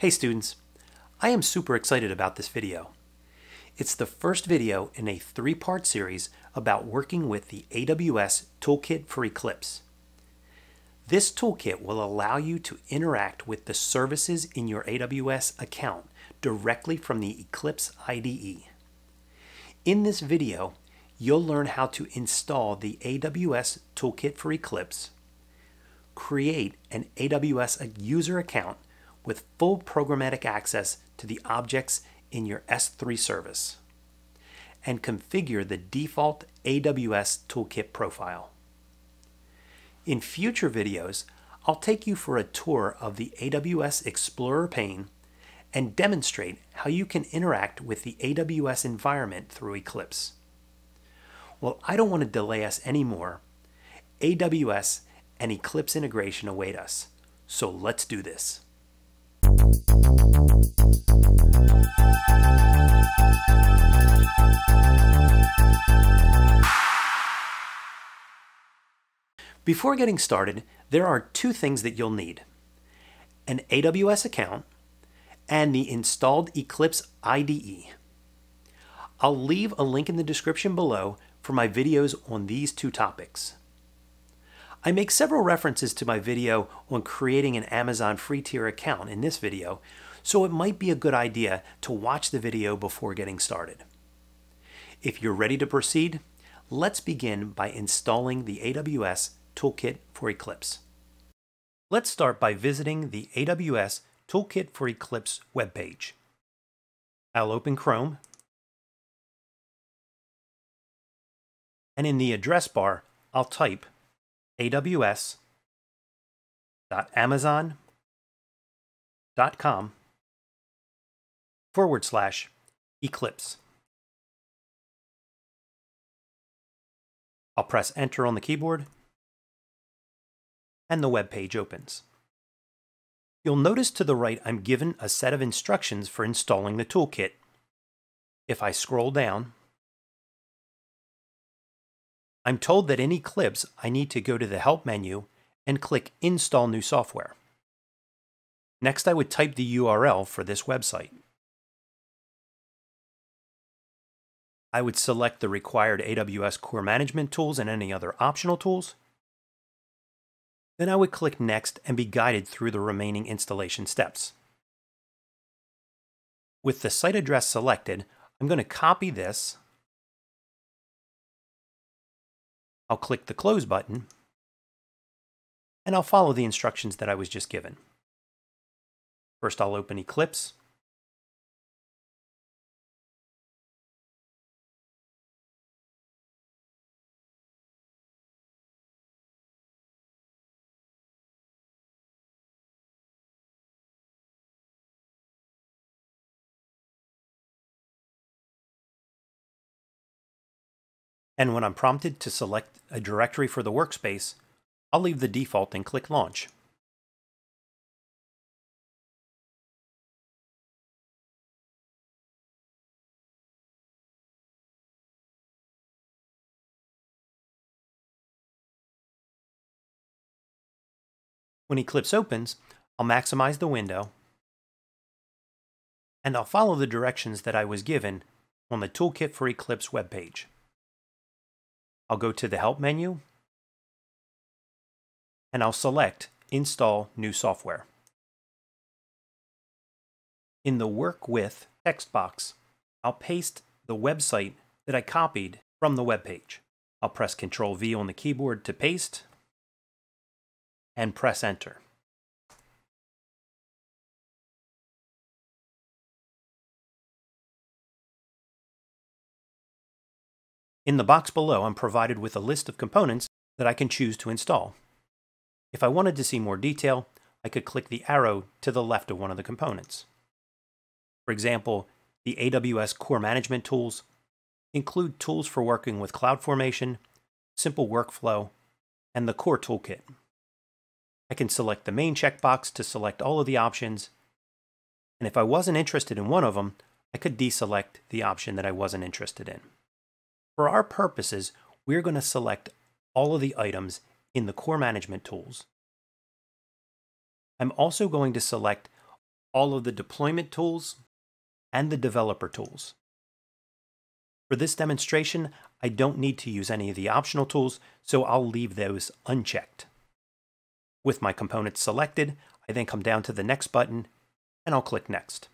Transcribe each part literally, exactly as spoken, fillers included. Hey students, I am super excited about this video. It's the first video in a three-part series about working with the A W S Toolkit for Eclipse. This toolkit will allow you to interact with the services in your A W S account directly from the Eclipse I D E. In this video, you'll learn how to install the A W S Toolkit for Eclipse, create an A W S user account with full programmatic access to the objects in your S three service, and configure the default A W S Toolkit profile. In future videos, I'll take you for a tour of the A W S Explorer pane and demonstrate how you can interact with the A W S environment through Eclipse. Well, I don't want to delay us anymore. A W S and Eclipse integration await us, so let's do this. Before getting started, there are two things that you'll need: an A W S account and the installed Eclipse I D E. I'll leave a link in the description below for my videos on these two topics. I make several references to my video on creating an Amazon free tier account in this video, so it might be a good idea to watch the video before getting started. If you're ready to proceed, let's begin by installing the A W S Toolkit for Eclipse. Let's start by visiting the A W S Toolkit for Eclipse webpage. I'll open Chrome, and in the address bar, I'll type aws.amazon.com forward slash Eclipse. I'll press enter on the keyboard, and the web page opens. You'll notice to the right I'm given a set of instructions for installing the toolkit. If I scroll down, I'm told that in Eclipse, I need to go to the Help menu and click Install New Software. Next, I would type the U R L for this website. I would select the required A W S Core Management tools and any other optional tools. Then I would click Next and be guided through the remaining installation steps. With the site address selected, I'm going to copy this. I'll click the Close button, and I'll follow the instructions that I was just given. First, I'll open Eclipse. And when I'm prompted to select a directory for the workspace, I'll leave the default and click Launch. When Eclipse opens, I'll maximize the window, and I'll follow the directions that I was given on the Toolkit for Eclipse webpage. I'll go to the Help menu, and I'll select Install New Software. In the Work With text box, I'll paste the website that I copied from the web page. I'll press Control V on the keyboard to paste, and press Enter. In the box below, I'm provided with a list of components that I can choose to install. If I wanted to see more detail, I could click the arrow to the left of one of the components. For example, the A W S Core Management tools include tools for working with CloudFormation, Simple Workflow, and the Core Toolkit. I can select the main checkbox to select all of the options, and if I wasn't interested in one of them, I could deselect the option that I wasn't interested in. For our purposes, we're going to select all of the items in the Core Management tools. I'm also going to select all of the deployment tools and the developer tools. For this demonstration, I don't need to use any of the optional tools, so I'll leave those unchecked. With my components selected, I then come down to the Next button, and I'll click Next.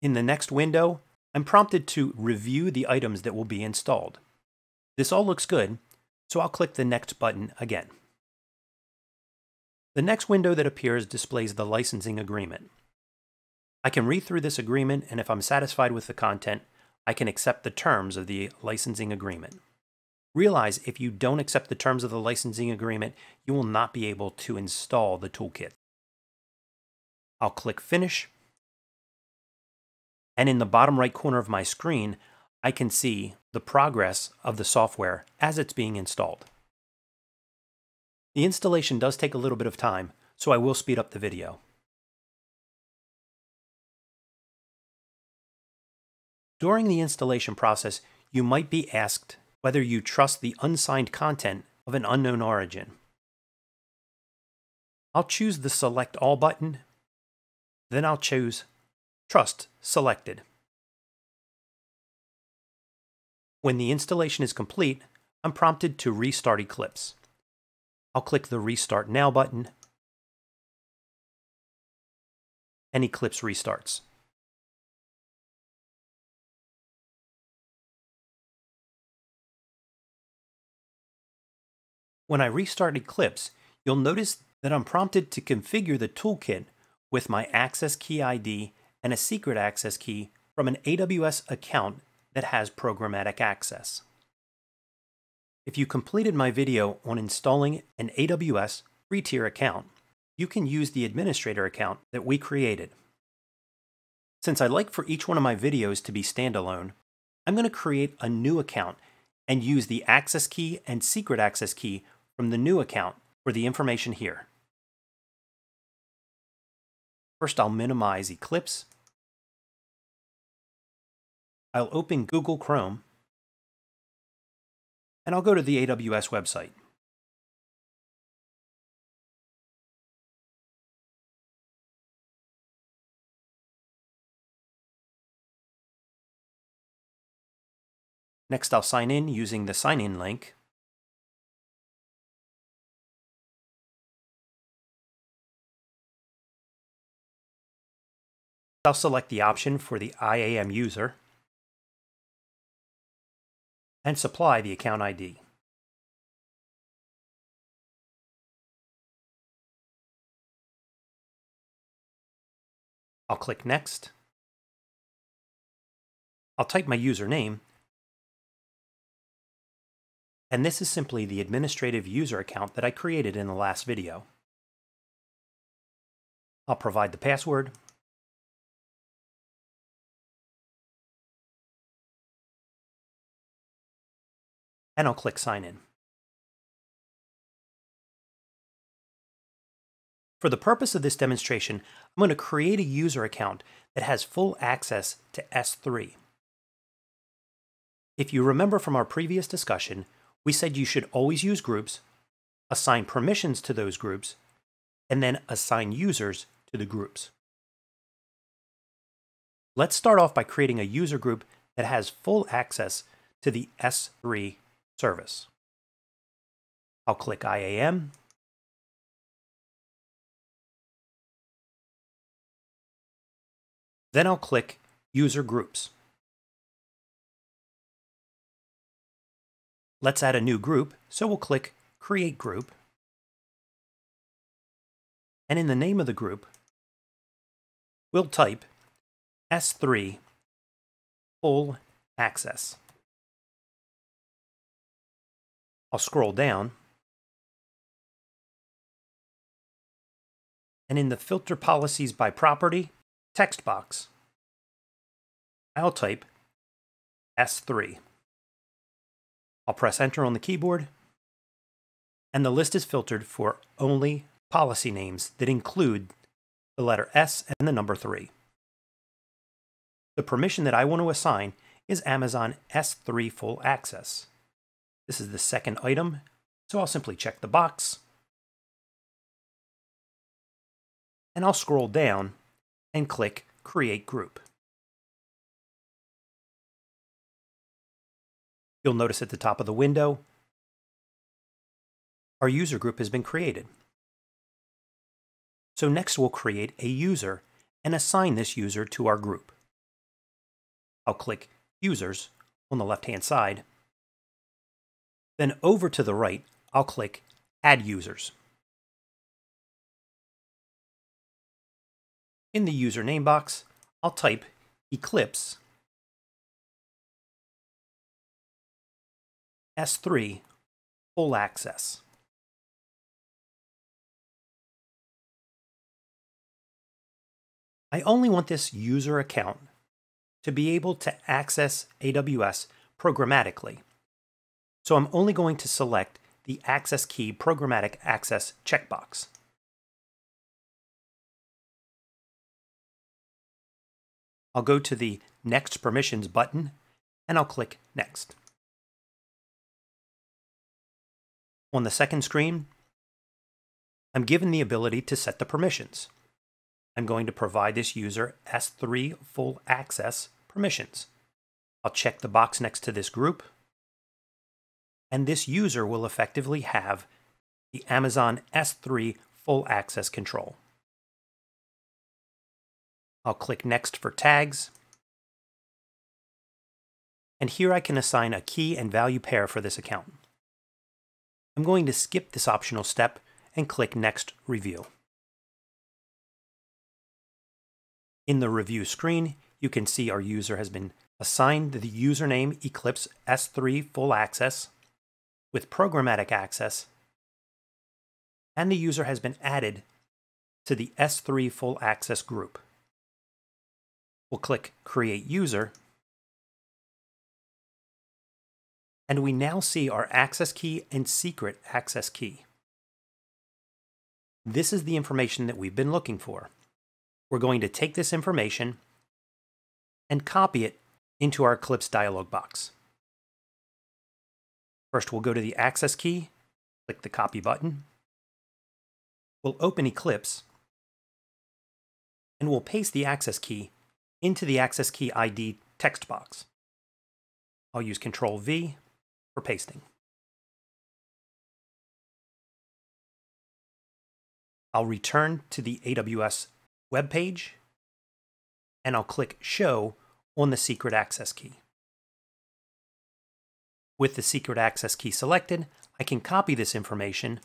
In the next window, I'm prompted to review the items that will be installed. This all looks good, so I'll click the Next button again. The next window that appears displays the licensing agreement. I can read through this agreement, and if I'm satisfied with the content, I can accept the terms of the licensing agreement. Realize if you don't accept the terms of the licensing agreement, you will not be able to install the toolkit. I'll click Finish, and in the bottom right corner of my screen, I can see the progress of the software as it's being installed. The installation does take a little bit of time, so I will speed up the video. During the installation process, you might be asked whether you trust the unsigned content of an unknown origin. I'll choose the Select All button, then I'll choose Trust Selected. When the installation is complete, I'm prompted to restart Eclipse. I'll click the Restart Now button, and Eclipse restarts. When I restart Eclipse, you'll notice that I'm prompted to configure the toolkit with my access key I D and a secret access key from an A W S account that has programmatic access. If you completed my video on installing an A W S three-tier account, you can use the administrator account that we created. Since I like for each one of my videos to be standalone, I'm going to create a new account and use the access key and secret access key from the new account for the information here. First, I'll minimize Eclipse. I'll open Google Chrome, and I'll go to the A W S website. Next, I'll sign in using the sign-in link. I'll select the option for the I A M user and supply the account I D. I'll click Next. I'll type my username, and this is simply the administrative user account that I created in the last video. I'll provide the password, and I'll click Sign In. For the purpose of this demonstration, I'm going to create a user account that has full access to S three. If you remember from our previous discussion, we said you should always use groups, assign permissions to those groups, and then assign users to the groups. Let's start off by creating a user group that has full access to the S three service. I'll click I A M, then I'll click User Groups. Let's add a new group, so we'll click Create Group, and in the name of the group, we'll type S three Full Access. I'll scroll down, and in the Filter Policies by Property text box, I'll type S three. I'll press Enter on the keyboard, and the list is filtered for only policy names that include the letter S and the number three. The permission that I want to assign is Amazon S three Full Access. This is the second item, so I'll simply check the box, and I'll scroll down and click Create Group. You'll notice at the top of the window, our user group has been created. So next we'll create a user and assign this user to our group. I'll click Users on the left-hand side. Then over to the right, I'll click Add Users. In the user name box, I'll type Eclipse S three Full Access. I only want this user account to be able to access A W S programmatically, so I'm only going to select the Access Key Programmatic Access checkbox. I'll go to the Next Permissions button, and I'll click Next. On the second screen, I'm given the ability to set the permissions. I'm going to provide this user S three Full Access permissions. I'll check the box next to this group, and this user will effectively have the Amazon S three Full Access control. I'll click Next for tags, and here I can assign a key and value pair for this account. I'm going to skip this optional step and click Next Review. In the review screen, you can see our user has been assigned the username Eclipse S three Full Access with programmatic access, and the user has been added to the S three Full Access group. We'll click Create User, and we now see our access key and secret access key. This is the information that we've been looking for. We're going to take this information and copy it into our Eclipse dialog box. First, we'll go to the access key, click the copy button. We'll open Eclipse, and we'll paste the access key into the access key I D text box. I'll use control V for pasting. I'll return to the A W S web page, and I'll click Show on the secret access key. With the secret access key selected, I can copy this information,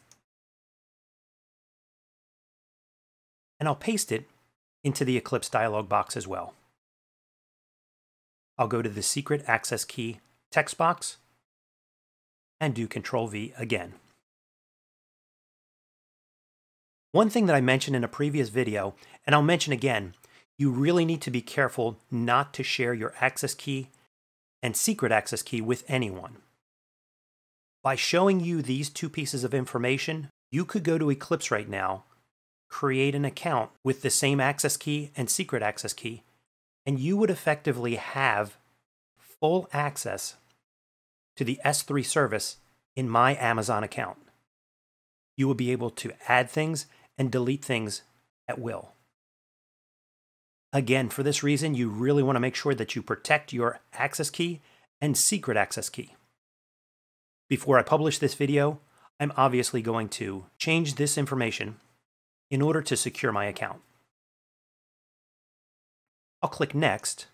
and I'll paste it into the Eclipse dialog box as well. I'll go to the secret access key text box and do control V again. One thing that I mentioned in a previous video, and I'll mention again, you really need to be careful not to share your access key and secret access key with anyone. By showing you these two pieces of information, you could go to Eclipse right now, create an account with the same access key and secret access key, and you would effectively have full access to the S three service in my Amazon account. You will be able to add things and delete things at will. Again, for this reason, you really want to make sure that you protect your access key and secret access key. Before I publish this video, I'm obviously going to change this information in order to secure my account. I'll click Next,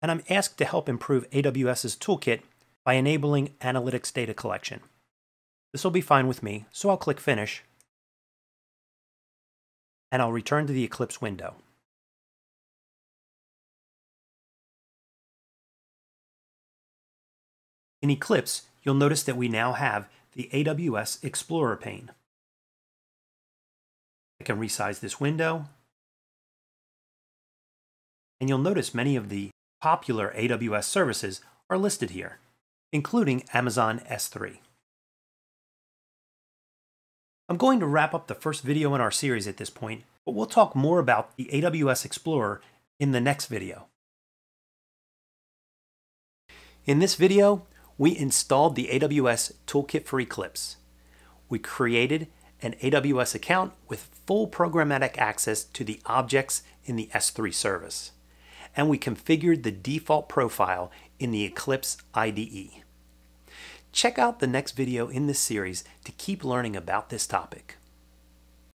and I'm asked to help improve A W S's toolkit by enabling analytics data collection. This will be fine with me, so I'll click Finish, and I'll return to the Eclipse window. In Eclipse, you'll notice that we now have the A W S Explorer pane. I can resize this window, and you'll notice many of the popular A W S services are listed here, including Amazon S three. I'm going to wrap up the first video in our series at this point, but we'll talk more about the A W S Explorer in the next video. In this video, we installed the A W S Toolkit for Eclipse. We created an A W S account with full programmatic access to the objects in the S three service. And we configured the default profile in the Eclipse I D E. Check out the next video in this series to keep learning about this topic.